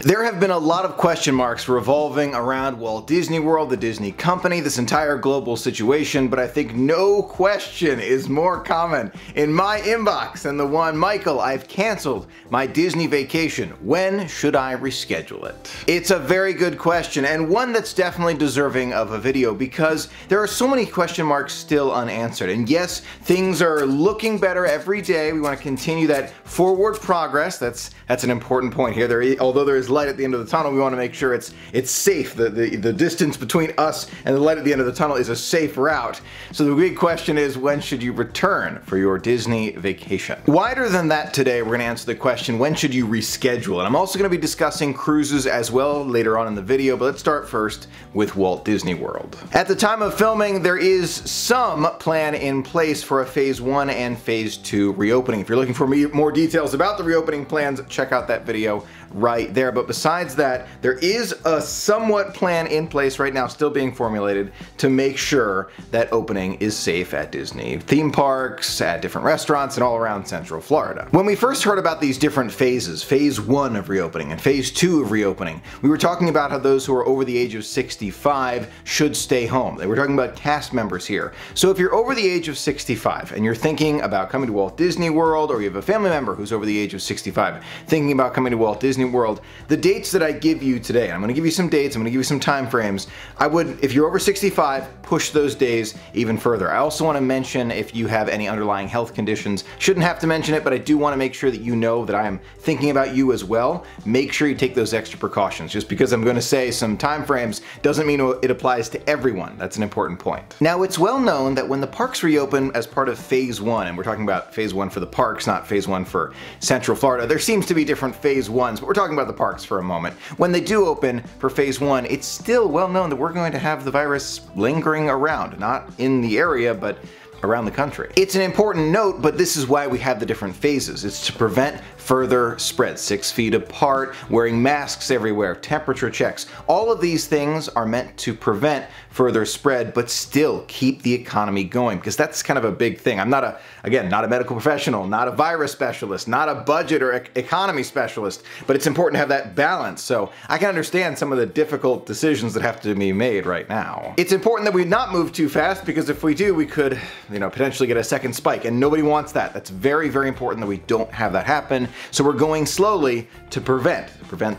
There have been a lot of question marks revolving around Walt Disney World, the Disney Company, this entire global situation, but I think no question is more common in my inbox than the one, "Michael, I've canceled my Disney vacation. When should I reschedule it?" It's a very good question, and one that's definitely deserving of a video because there are so many question marks still unanswered. And yes, things are looking better every day. We want to continue that forward progress. That's an important point here. Although there is light at the end of the tunnel, we want to make sure it's safe. The distance between us and the light at the end of the tunnel is a safe route. So the big question is, when should you return for your Disney vacation? Wider than that today, we're going to answer the question, when should you reschedule? And I'm also going to be discussing cruises as well later on in the video, but let's start first with Walt Disney World. At the time of filming, there is some plan in place for a Phase 1 and Phase 2 reopening. If you're looking for more details about the reopening plans, check out that video right there. But besides that, there is a somewhat plan in place right now, still being formulated, to make sure that opening is safe at Disney theme parks, at different restaurants, and all around Central Florida. When we first heard about these different phases, Phase 1 of reopening and Phase 2 of reopening, we were talking about how those who are over the age of 65 should stay home. They were talking about cast members here. So if you're over the age of 65 and you're thinking about coming to Walt Disney World, or you have a family member who's over the age of 65 thinking about coming to Walt Disney World, the dates that I give you today, I'm going to give you some dates, I'm going to give you some time frames. I would, if you're over 65, push those days even further. I also want to mention if you have any underlying health conditions. Shouldn't have to mention it, but I do want to make sure that you know that I am thinking about you as well. Make sure you take those extra precautions. Just because I'm going to say some time frames doesn't mean it applies to everyone. That's an important point. Now, it's well known that when the parks reopen as part of Phase 1, and we're talking about Phase 1 for the parks, not Phase 1 for Central Florida. There seems to be different Phase 1s, but we're talking about the parks for a moment. When they do open for Phase 1, it's still well known that we're going to have the virus lingering around, not in the area, but around the country. It's an important note, but this is why we have the different phases. It's to prevent further spread. 6 feet apart, wearing masks everywhere, temperature checks. All of these things are meant to prevent further spread, but still keep the economy going, because that's kind of a big thing. I'm not not a medical professional, not a virus specialist, not a budget or economy specialist, but it's important to have that balance. So I can understand some of the difficult decisions that have to be made right now. It's important that we not move too fast, because if we do, we could, potentially get a second spike, and nobody wants that. That's very, very important that we don't have that happen. So we're going slowly to prevent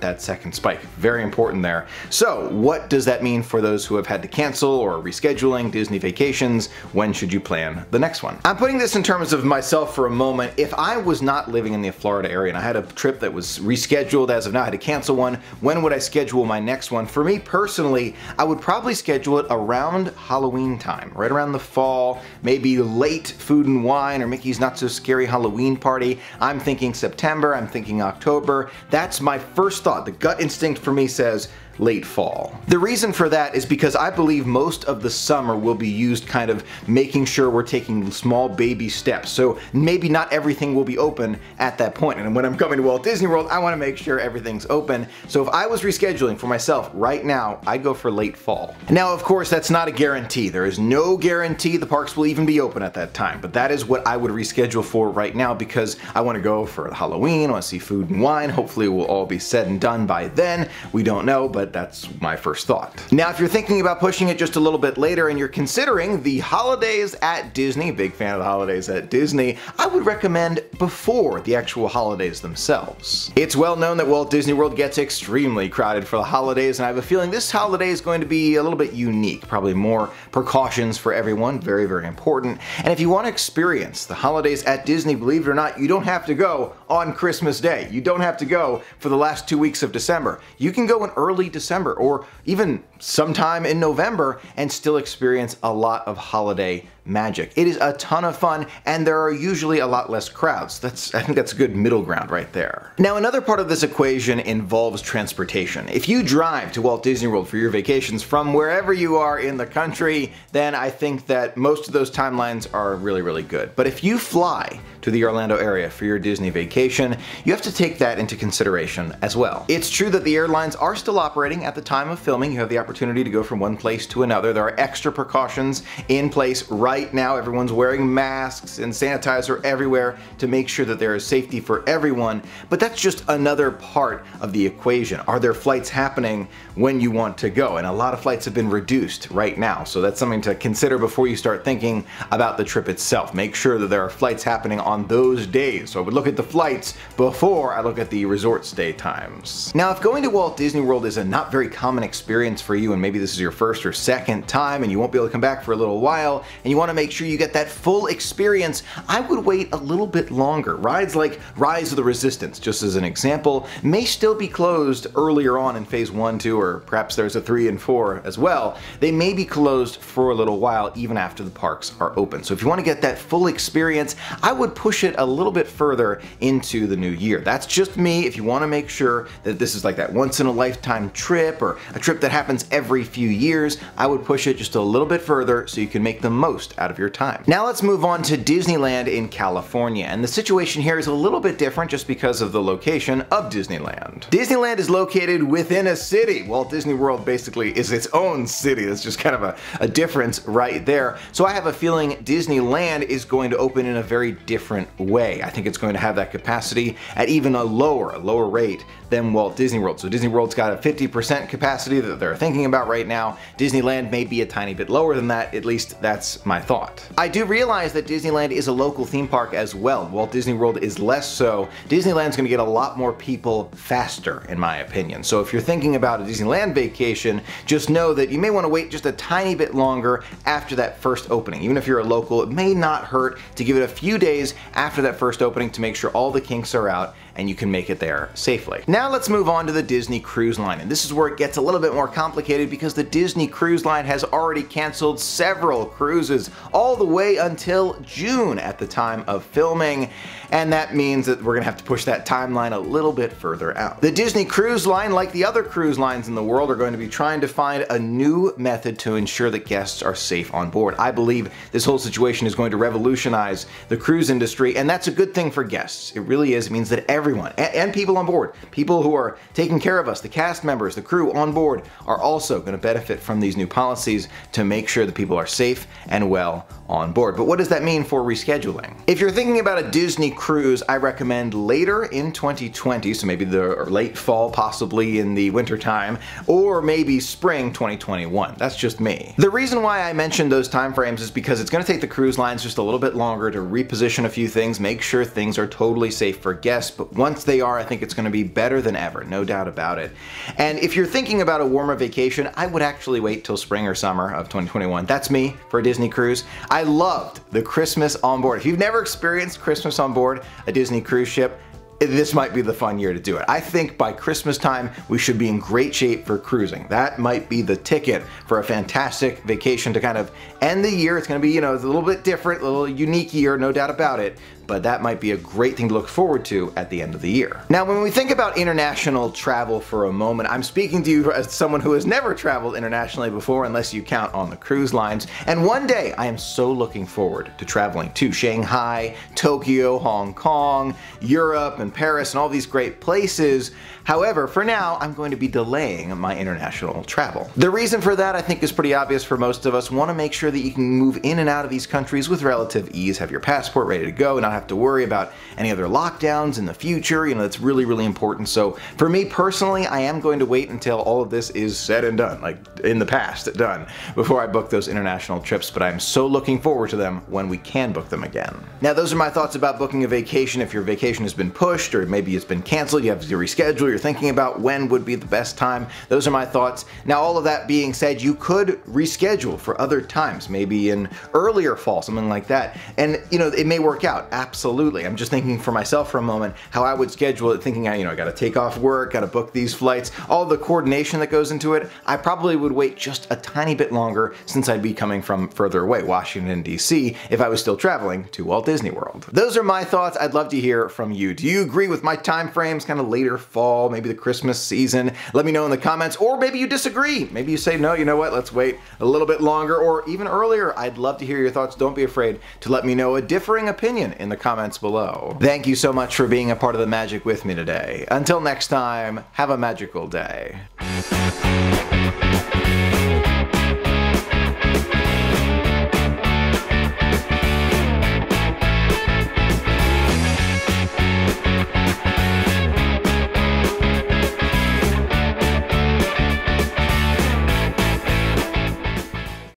that second spike. Very important there. So what does that mean for those who have had to cancel or rescheduling Disney vacations? When should you plan the next one? I'm putting this in terms of myself for a moment. If I was not living in the Florida area and I had a trip that was rescheduled as of now, I had to cancel one, when would I schedule my next one? For me personally, I would probably schedule it around Halloween time, right around the fall, maybe late Food and Wine or Mickey's Not So Scary Halloween Party. I'm thinking September, I'm thinking October. That's my first thought. The gut instinct for me says late fall. The reason for that is because I believe most of the summer will be used kind of making sure we're taking small baby steps. So maybe not everything will be open at that point. And when I'm coming to Walt Disney World, I want to make sure everything's open. So if I was rescheduling for myself right now, I'd go for late fall. Now, of course, that's not a guarantee. There is no guarantee the parks will even be open at that time, but that is what I would reschedule for right now, because I want to go for Halloween, I want to see Food and Wine. Hopefully it will all be said and done by then. We don't know, but that's my first thought. Now, if you're thinking about pushing it just a little bit later and you're considering the holidays at Disney, big fan of the holidays at Disney, I would recommend before the actual holidays themselves. It's well known that Walt Disney World gets extremely crowded for the holidays, and I have a feeling this holiday is going to be a little bit unique, probably more precautions for everyone, very, very important. And if you want to experience the holidays at Disney, believe it or not, you don't have to go on Christmas Day. You don't have to go for the last 2 weeks of December. You can go in early December or even sometime in November and still experience a lot of holiday magic. It is a ton of fun, and there are usually a lot less crowds. I think that's a good middle ground right there. Now, another part of this equation involves transportation. If you drive to Walt Disney World for your vacations from wherever you are in the country, then I think that most of those timelines are really, really good. But if you fly to the Orlando area for your Disney vacation, you have to take that into consideration as well. It's true that the airlines are still operating at the time of filming. You have the opportunity to go from one place to another. There are extra precautions in place right right now everyone's wearing masks and sanitizer everywhere to make sure that there is safety for everyone, but that's just another part of the equation. Are there flights happening when you want to go? And a lot of flights have been reduced right now, so that's something to consider before you start thinking about the trip itself. Make sure that there are flights happening on those days. So I would look at the flights before I look at the resort stay times. Now, if going to Walt Disney World is a not very common experience for you, and maybe this is your first or second time and you won't be able to come back for a little while, and you want to make sure you get that full experience, I would wait a little bit longer. Rides like Rise of the Resistance, just as an example, may still be closed earlier on in phase 1, 2, or perhaps there's a 3 and 4 as well. They may be closed for a little while even after the parks are open. So if you want to get that full experience, I would push it a little bit further into the new year. That's just me. If you want to make sure that this is like that once in a lifetime trip or a trip that happens every few years, I would push it just a little bit further so you can make the most out of your time. Now let's move on to Disneyland in California, and the situation here is a little bit different just because of the location of Disneyland. Disneyland is located within a city. Walt Disney World basically is its own city. That's just kind of a difference right there. So I have a feeling Disneyland is going to open in a very different way. I think it's going to have that capacity at even a lower rate than Walt Disney World. So Disney World's got a 50% capacity that they're thinking about right now. Disneyland may be a tiny bit lower than that, at least that's my thought. I do realize that Disneyland is a local theme park as well. Walt Disney World is less so. Disneyland's gonna get a lot more people faster, in my opinion. So if you're thinking about a Disneyland vacation, just know that you may wanna wait just a tiny bit longer after that first opening. Even if you're a local, it may not hurt to give it a few days after that first opening to make sure all the kinks are out and you can make it there safely. Now let's move on to the Disney Cruise Line, and this is where it gets a little bit more complicated because the Disney Cruise Line has already canceled several cruises all the way until June at the time of filming, and that means that we're gonna have to push that timeline a little bit further out. The Disney Cruise Line, like the other cruise lines in the world, are going to be trying to find a new method to ensure that guests are safe on board. I believe this whole situation is going to revolutionize the cruise industry, and that's a good thing for guests. It really is. It means that everyone, and people on board, people who are taking care of us, the cast members, the crew on board, are also going to benefit from these new policies to make sure that people are safe and well on board. But what does that mean for rescheduling? If you're thinking about a Disney cruise, I recommend later in 2020, so maybe the late fall, possibly in the winter time, or maybe spring 2021. That's just me. The reason why I mentioned those timeframes is because it's going to take the cruise lines just a little bit longer to reposition a few things, make sure things are totally safe for guests, but once they are, I think it's going to be better than ever, no doubt about it. And if you're thinking about a warmer vacation, I would actually wait till spring or summer of 2021. That's me for a Disney cruise. I loved the Christmas on board. If you've never experienced Christmas on board a Disney cruise ship, this might be the fun year to do it. I think by Christmas time, we should be in great shape for cruising. That might be the ticket for a fantastic vacation to kind of end the year. It's gonna be, you know, a little bit different, a little unique year, no doubt about it, but that might be a great thing to look forward to at the end of the year. Now, when we think about international travel for a moment, I'm speaking to you as someone who has never traveled internationally before, unless you count on the cruise lines. And one day, I am so looking forward to traveling to Shanghai, Tokyo, Hong Kong, Europe, and Paris, and all these great places. However, for now, I'm going to be delaying my international travel. The reason for that, I think, is pretty obvious for most of us. Want to make sure that you can move in and out of these countries with relative ease, have your passport ready to go, not have to worry about any other lockdowns in the future. You know, that's really, really important. So for me personally, I am going to wait until all of this is said and done, like in the past done, before I book those international trips, but I'm so looking forward to them when we can book them again. Now, those are my thoughts about booking a vacation. If your vacation has been pushed, or maybe it's been canceled, you have to reschedule, you're thinking about when would be the best time. Those are my thoughts. Now, all of that being said, you could reschedule for other times, maybe in earlier fall, something like that. And, you know, it may work out. Absolutely. I'm just thinking for myself for a moment how I would schedule it, thinking, you know, I got to take off work, got to book these flights, all the coordination that goes into it. I probably would wait just a tiny bit longer since I'd be coming from further away, Washington DC, if I was still traveling to Walt Disney World. Those are my thoughts. I'd love to hear from you. Do you agree with my time frames, kind of later fall, maybe the Christmas season? Let me know in the comments, or maybe you disagree. Maybe you say, no, you know what, let's wait a little bit longer or even earlier. I'd love to hear your thoughts. Don't be afraid to let me know a differing opinion in the comments below. Thank you so much for being a part of the magic with me today. Until next time, have a magical day.